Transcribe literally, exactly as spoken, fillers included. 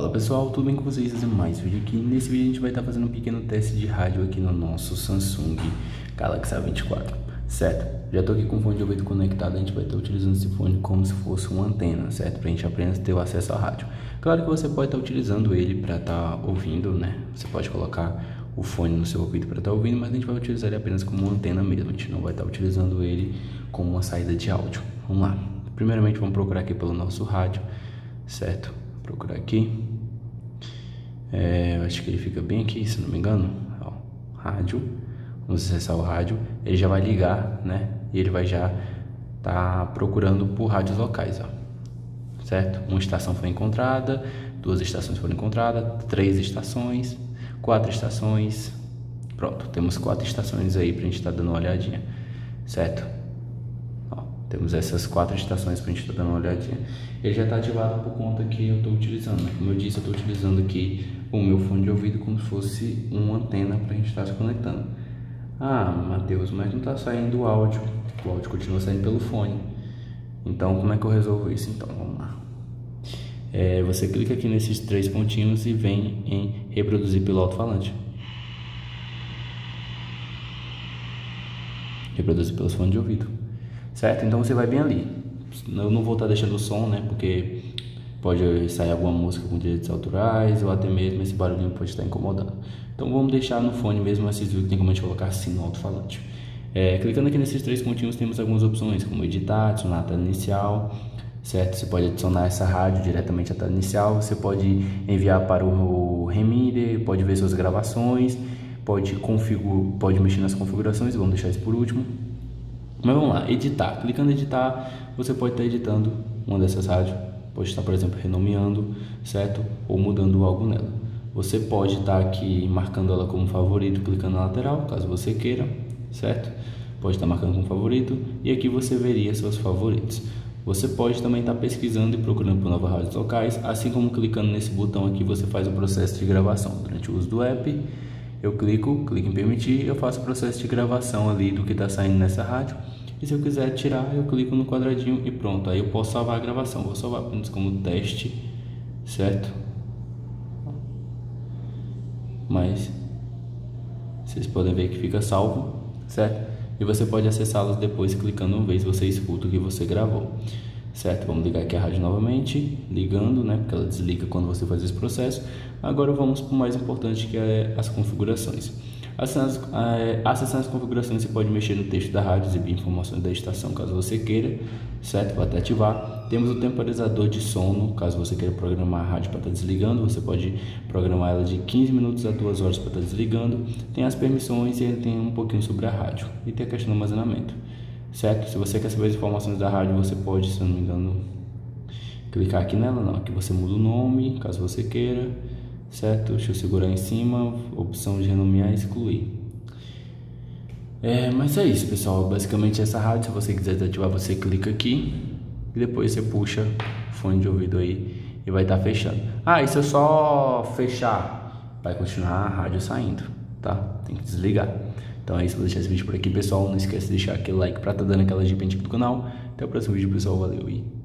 Fala pessoal, tudo bem com vocês? Esse é mais vídeo aqui. Nesse vídeo a gente vai estar fazendo um pequeno teste de rádio aqui no nosso Samsung Galaxy A vinte e quatro, certo? Já estou aqui com o fone de ouvido conectado, a gente vai estar utilizando esse fone como se fosse uma antena, certo? Para a gente apenas ter o acesso à rádio. Claro que você pode estar utilizando ele para estar ouvindo, né? Você pode colocar o fone no seu ouvido para estar ouvindo, mas a gente vai utilizar ele apenas como uma antena mesmo, a gente não vai estar utilizando ele como uma saída de áudio. Vamos lá. Primeiramente vamos procurar aqui pelo nosso rádio, certo? Procurar aqui. É, eu acho que ele fica bem aqui, se não me engano. Ó, rádio. Vamos acessar o rádio. Ele já vai ligar, né? E ele vai já tá procurando por rádios locais, ó. Certo? Uma estação foi encontrada, duas estações foram encontradas, três estações, quatro estações. Pronto, temos quatro estações aí pra gente estar dando uma olhadinha, certo? Ó, temos essas quatro estações pra gente estar dando uma olhadinha. Ele já está ativado por conta que eu estou utilizando, né? Como eu disse, eu estou utilizando aqui o meu fone de ouvido como se fosse uma antena para a gente estar se conectando. Ah, Matheus, mas não está saindo o áudio. O áudio continua saindo pelo fone. Então, como é que eu resolvo isso? Então, vamos lá. É, você clica aqui nesses três pontinhos e vem em reproduzir pelo alto-falante. Reproduzir pelos fones de ouvido. Certo? Então, você vai bem ali. Eu não vou estar deixando o som, né? Porque pode sair alguma música com direitos autorais ou até mesmo esse barulhinho pode estar incomodando. Então vamos deixar no fone mesmo esses vídeos que tem como a gente colocar assim no alto-falante. É, clicando aqui nesses três pontinhos temos algumas opções, como editar, adicionar a tela inicial, certo? Você pode adicionar essa rádio diretamente à tela inicial, você pode enviar para o reminder, pode ver suas gravações, pode, configura, pode mexer nas configurações, vamos deixar isso por último. Mas vamos lá, editar. Clicando em editar, você pode estar editando uma dessas rádios. Pode estar, por exemplo, renomeando, certo? Ou mudando algo nela. Você pode estar aqui marcando ela como favorito, clicando na lateral, caso você queira, certo? Pode estar marcando como favorito. E aqui você veria seus favoritos. Você pode também estar pesquisando e procurando por novas rádios locais. Assim como clicando nesse botão aqui, você faz o processo de gravação. Durante o uso do app, eu clico, clico em permitir, eu faço o processo de gravação ali do que está saindo nessa rádio. E se eu quiser tirar, eu clico no quadradinho e pronto. Aí eu posso salvar a gravação. Vou salvar apenas como teste, certo? Mas vocês podem ver que fica salvo, certo? E você pode acessá-los depois clicando uma vez, você escuta o que você gravou, certo? Vamos ligar aqui a rádio novamente, ligando, né? Porque ela desliga quando você faz esse processo. Agora vamos para o mais importante, que é as configurações. Acessando as, acessando as configurações, você pode mexer no texto da rádio, exibir informações da estação, caso você queira, certo? Vou até ativar. Temos o temporizador de sono, caso você queira programar a rádio para estar desligando, você pode programar ela de quinze minutos a duas horas para estar desligando. Tem as permissões e tem um pouquinho sobre a rádio. E tem a questão do armazenamento. Certo? Se você quer saber as informações da rádio, você pode, se eu não me engano, clicar aqui nela. Não, aqui você muda o nome, caso você queira, certo? Deixa eu segurar em cima, opção de renomear e excluir. É, mas é isso, pessoal. Basicamente essa rádio, se você quiser desativar, você clica aqui e depois você puxa o fone de ouvido aí e vai estar fechando. Ah, e se eu só fechar, vai continuar a rádio saindo, tá? Tem que desligar. Então é isso, vou deixar esse vídeo por aqui, pessoal. Não esquece de deixar aquele like pra tá dando aquela dica do canal. Até o próximo vídeo, pessoal. Valeu e...